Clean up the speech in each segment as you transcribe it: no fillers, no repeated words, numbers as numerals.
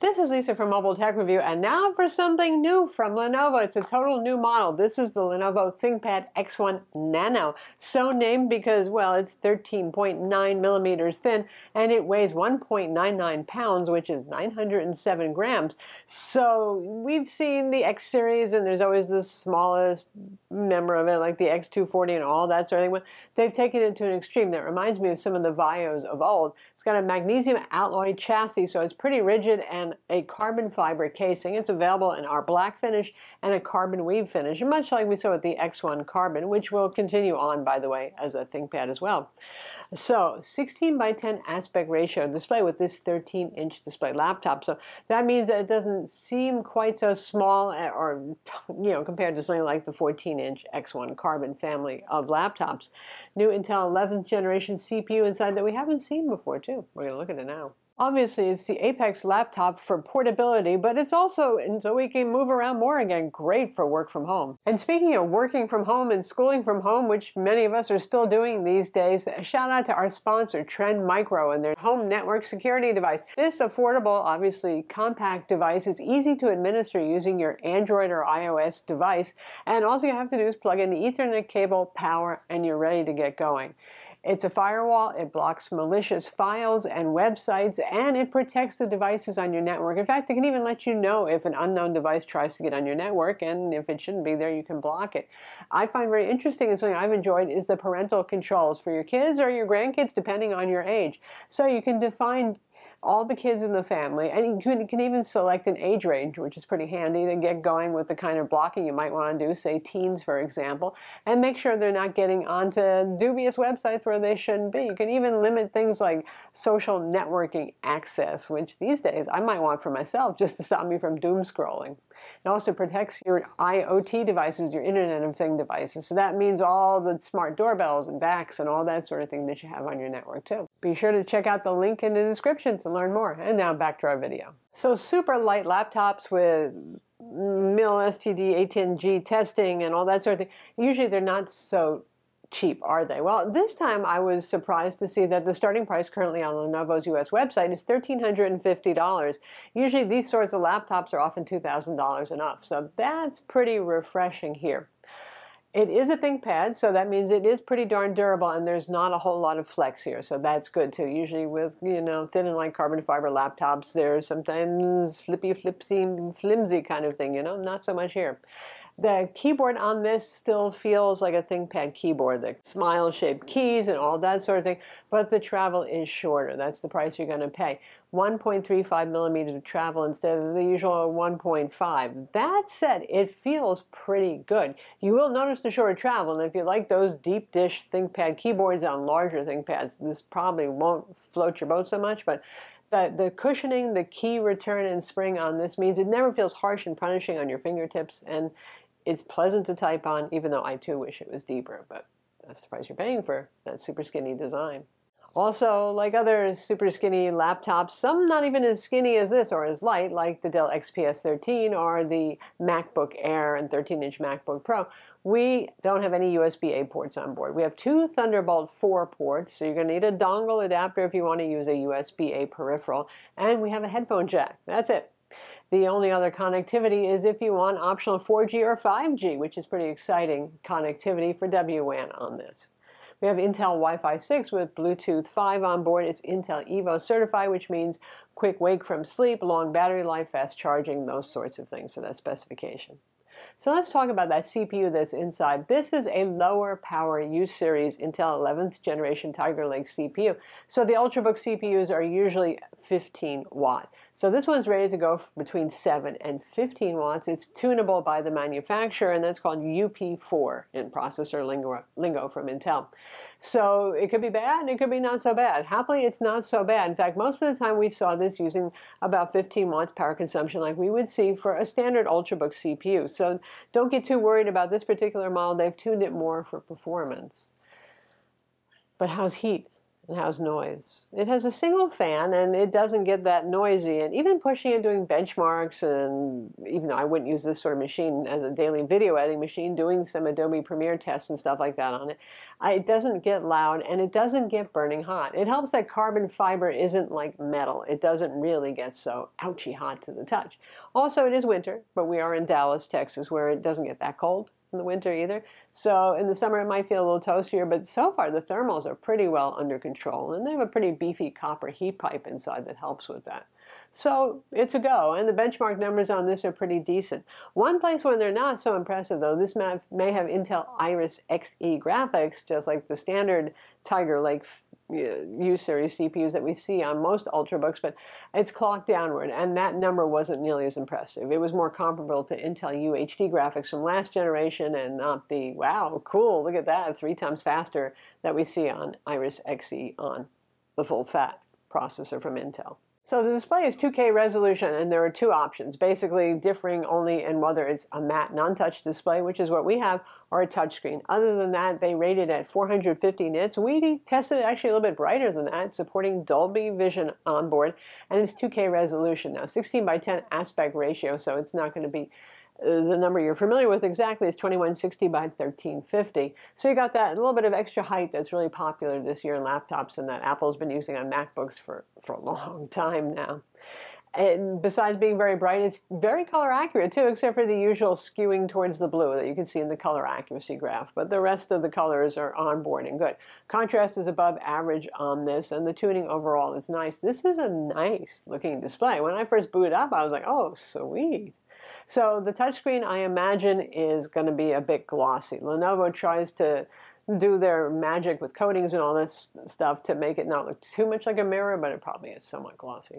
This is Lisa from Mobile Tech Review, and now for something new from Lenovo. It's a total new model. This is the Lenovo ThinkPad X1 Nano, so named because, well, it's 13.9 millimeters thin, and it weighs 1.99 pounds, which is 907 grams. So we've seen the X series, and there's always the smallest member of it, like the X240 and all that sort of thing. They've taken it to an extreme that reminds me of some of the Vios of old. It's got a magnesium alloy chassis, so it's pretty rigid, and a carbon fiber casing. It's available in our black finish and a carbon weave finish, much like we saw with the X1 Carbon, which will continue on, by the way, as a ThinkPad as well. So 16 by 10 aspect ratio display with this 13-inch display laptop. So that means that it doesn't seem quite so small, or, you know, compared to something like the 14-inch X1 Carbon family of laptops. New Intel 11th generation CPU inside that we haven't seen before, too. We're gonna look at it now. Obviously, it's the Apex laptop for portability, but it's also, and so we can move around more again, great for work from home. And speaking of working from home and schooling from home, which many of us are still doing these days, a shout out to our sponsor, Trend Micro, and their home network security device. This affordable, obviously compact device is easy to administer using your Android or iOS device, and all you have to do is plug in the Ethernet cable, power, and you're ready to get going. It's a firewall, it blocks malicious files and websites, and it protects the devices on your network. In fact, it can even let you know if an unknown device tries to get on your network, and if it shouldn't be there, you can block it. I find very interesting, and something I've enjoyed, is the parental controls for your kids or your grandkids, depending on your age. So you can define all the kids in the family, and you can even select an age range, which is pretty handy to get going with the kind of blocking you might want to do, say teens, for example, and make sure they're not getting onto dubious websites where they shouldn't be. You can even limit things like social networking access, which these days I might want for myself just to stop me from doom scrolling. It also protects your IoT devices, your Internet of Things devices, so that means all the smart doorbells and vacs and all that sort of thing that you have on your network too. Be sure to check out the link in the description to learn more. And now back to our video. So super light laptops with MIL-STD-810G testing and all that sort of thing, usually they're not so cheap, are they? Well, this time I was surprised to see that the starting price currently on Lenovo's US website is $1,350. Usually these sorts of laptops are often $2,000 and up, so that's pretty refreshing here. It is a ThinkPad, so that means it is pretty darn durable, and there's not a whole lot of flex here, so that's good too. Usually with, you know, thin and light carbon fiber laptops, there's sometimes flippy, flipsy, flimsy kind of thing, you know, not so much here. The keyboard on this still feels like a ThinkPad keyboard, the smile-shaped keys and all that sort of thing, but the travel is shorter. That's the price you're going to pay. 1.35 millimeters of travel instead of the usual 1.5. That said, it feels pretty good. You will notice the shorter travel, and if you like those deep dish ThinkPad keyboards on larger ThinkPads, this probably won't float your boat so much, but the cushioning, the key return and spring on this means it never feels harsh and punishing on your fingertips, and it's pleasant to type on, even though I too wish it was deeper, but that's the price you're paying for that super skinny design. Also, like other super skinny laptops, some not even as skinny as this or as light, like the Dell XPS 13 or the MacBook Air and 13-inch MacBook Pro, we don't have any USB-A ports on board. We have two Thunderbolt 4 ports, so you're going to need a dongle adapter if you want to use a USB-A peripheral, and we have a headphone jack. That's it. The only other connectivity is if you want optional 4G or 5G, which is pretty exciting connectivity for WWAN on this. We have Intel Wi-Fi 6 with Bluetooth 5 on board. It's Intel Evo certified, which means quick wake from sleep, long battery life, fast charging, those sorts of things for that specification. So let's talk about that CPU that's inside. This is a lower power U-series Intel 11th generation Tiger Lake CPU. So the Ultrabook CPUs are usually 15 watt. So this one's ready to go between 7 and 15 watts. It's tunable by the manufacturer, and that's called UP4 in processor lingo from Intel. So it could be bad and it could be not so bad. Happily, it's not so bad. In fact, most of the time we saw this using about 15 watts power consumption like we would see for a standard Ultrabook CPU. So don't get too worried about this particular model. They've tuned it more for performance. But how's heat? and how's noise? It has a single fan and it doesn't get that noisy, and even pushing and doing benchmarks, and even though I wouldn't use this sort of machine as a daily video editing machine, doing some Adobe Premiere tests and stuff like that on it, it doesn't get loud and it doesn't get burning hot. It helps that carbon fiber isn't like metal. It doesn't really get so ouchy hot to the touch. Also, it is winter, but we are in Dallas, Texas, where it doesn't get that cold in the winter either. So in the summer it might feel a little toastier, but so far the thermals are pretty well under control, and they have a pretty beefy copper heat pipe inside that helps with that. So it's a go, and the benchmark numbers on this are pretty decent. One place where they're not so impressive though, this may have Intel Iris Xe graphics, just like the standard Tiger Lake U-series CPUs that we see on most Ultrabooks, but it's clocked downward, and that number wasn't nearly as impressive. It was more comparable to Intel UHD graphics from last generation, and not the, wow, cool, look at that, 3 times faster that we see on Iris Xe on the full-fat processor from Intel. So the display is 2K resolution, and there are 2 options, basically differing only in whether it's a matte non-touch display, which is what we have, or a touchscreen. Other than that, they rated at 450 nits. We tested it actually a little bit brighter than that, supporting Dolby Vision on board, and it's 2K resolution now, 16:10 aspect ratio, so it's not going to be the number you're familiar with exactly. Is 2160 by 1350, so you got that a little bit of extra height that's really popular this year in laptops, and that Apple's been using on MacBooks for a long time now. And besides being very bright, it's very color accurate too, except for the usual skewing towards the blue that you can see in the color accuracy graph, but the rest of the colors are on board and good. Contrast is above average on this, and the tuning overall is nice. This is a nice looking display. When I first booted up, I was like, oh sweet. So the touchscreen, I imagine, is going to be a bit glossy. Lenovo tries to do their magic with coatings and all this stuff to make it not look too much like a mirror, but it probably is somewhat glossy.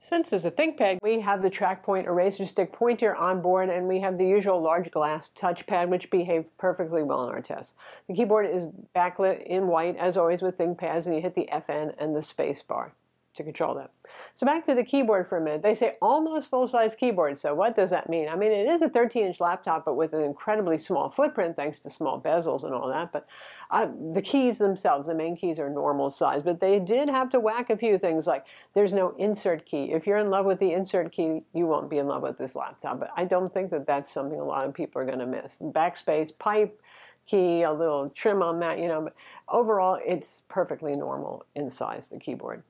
Since it's a ThinkPad, we have the TrackPoint eraser stick pointer on board, and we have the usual large glass touchpad, which behaved perfectly well in our tests. The keyboard is backlit in white, as always with ThinkPads, and you hit the FN and the spacebar to control that. So back to the keyboard for a minute. They say almost full-size keyboard, so what does that mean? I mean, it is a 13-inch laptop, but with an incredibly small footprint thanks to small bezels and all that, but the keys themselves, the main keys, are normal size, but they did have to whack a few things, like there's no insert key. If you're in love with the insert key, you won't be in love with this laptop, but I don't think that that's something a lot of people are going to miss. Backspace, pipe, key, a little trim on that, you know, but overall it's perfectly normal in size, the keyboard.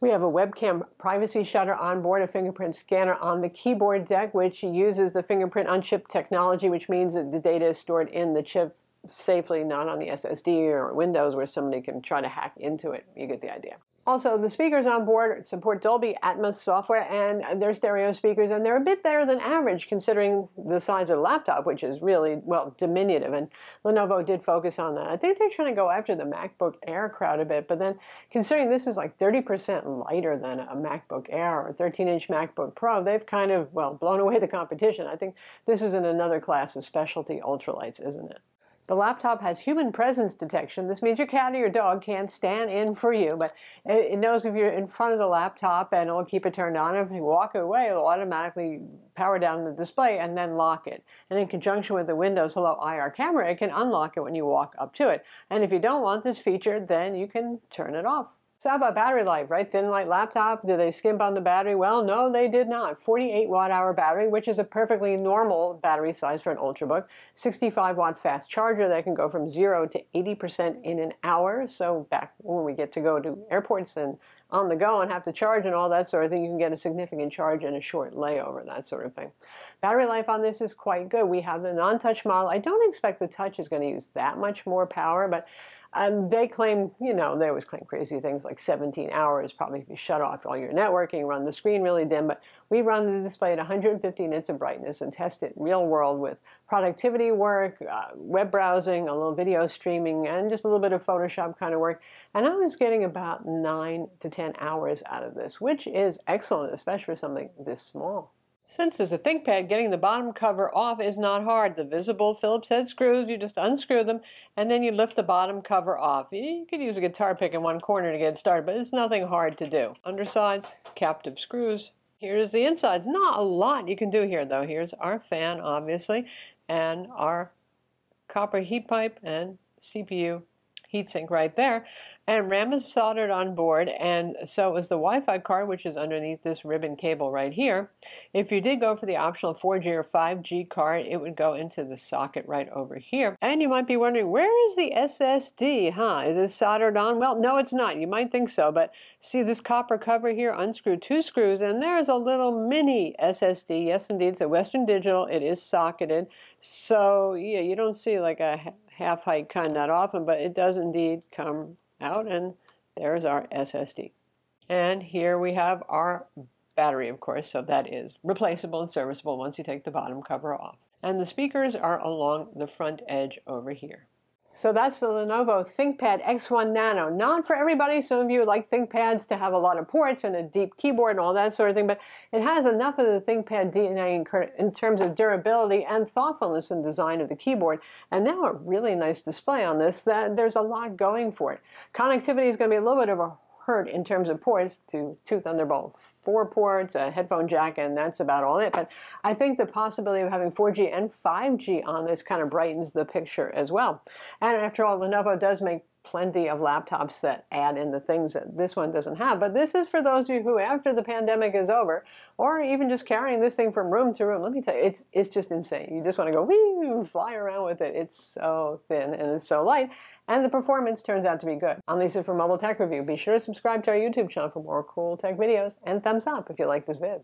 We have a webcam privacy shutter on board, a fingerprint scanner on the keyboard deck, which uses the fingerprint on chip technology, which means that the data is stored in the chip safely, not on the SSD or Windows where somebody can try to hack into it. You get the idea. Also, the speakers on board support Dolby Atmos software, and they're stereo speakers, and they're a bit better than average considering the size of the laptop, which is really, well, diminutive, and Lenovo did focus on that. I think they're trying to go after the MacBook Air crowd a bit, but then considering this is like 30% lighter than a MacBook Air or a 13-inch MacBook Pro, they've kind of, well, blown away the competition. I think this is in another class of specialty ultralights, isn't it? The laptop has human presence detection. This means your cat or your dog can't stand in for you, but it knows if you're in front of the laptop, and it'll keep it turned on. If you walk away, it'll automatically power down the display and then lock it. And in conjunction with the Windows Hello IR camera, it can unlock it when you walk up to it. And if you don't want this feature, then you can turn it off. So how about battery life, right? Thin light laptop, did they skimp on the battery? Well, no, they did not. 48 watt-hour battery, which is a perfectly normal battery size for an Ultrabook. 65 watt fast charger that can go from 0 to 80% in an hour. So back when we get to go to airports and on the go and have to charge and all that sort of thing, you can get a significant charge and a short layover, that sort of thing. Battery life on this is quite good. We have the non-touch model. I don't expect the touch is going to use that much more power, but they claim, you know, they always claim crazy things like 17 hours, probably if you shut off all your networking, run the screen really dim, but we run the display at 150 nits of brightness and test it real world with productivity work, web browsing, a little video streaming, and just a little bit of Photoshop kind of work. And I was getting about 9 to 10 hours out of this, which is excellent, especially for something this small. Since it's a ThinkPad, getting the bottom cover off is not hard. The visible Phillips head screws, you just unscrew them, and then you lift the bottom cover off. You could use a guitar pick in one corner to get started, but it's nothing hard to do. Undersides, captive screws. Here's the insides. Not a lot you can do here, though. Here's our fan, obviously, and our copper heat pipe and CPU heatsink right there. And RAM is soldered on board, and so is the Wi-Fi card, which is underneath this ribbon cable right here. If you did go for the optional 4G or 5G card, it would go into the socket right over here. And you might be wondering, where is the SSD, huh? Is it soldered on? Well, no, it's not. You might think so, but see this copper cover here? Unscrew two screws, and there's a little mini SSD. Yes, indeed, it's a Western Digital. It is socketed. So, yeah, you don't see like a half-height kind that often, but it does indeed come out, and there's our SSD. And here we have our battery, of course, so that is replaceable and serviceable once you take the bottom cover off. And the speakers are along the front edge over here. So that's the Lenovo ThinkPad X1 Nano. Not for everybody. Some of you like ThinkPads to have a lot of ports and a deep keyboard and all that sort of thing, but it has enough of the ThinkPad DNA in terms of durability and thoughtfulness in design of the keyboard, and now a really nice display on this that there's a lot going for it. Connectivity is going to be a little bit of a hurt in terms of ports to two Thunderbolt 4 ports, a headphone jack, and that's about all it. But I think the possibility of having 4G and 5G on this kind of brightens the picture as well. And after all, Lenovo does make plenty of laptops that add in the things that this one doesn't have. But this is for those of you who, after the pandemic is over, or even just carrying this thing from room to room, let me tell you, it's just insane. You just want to go, wee, fly around with it. It's so thin and it's so light. And the performance turns out to be good. I'm Lisa for Mobile Tech Review. Be sure to subscribe to our YouTube channel for more cool tech videos, and thumbs up if you like this vid.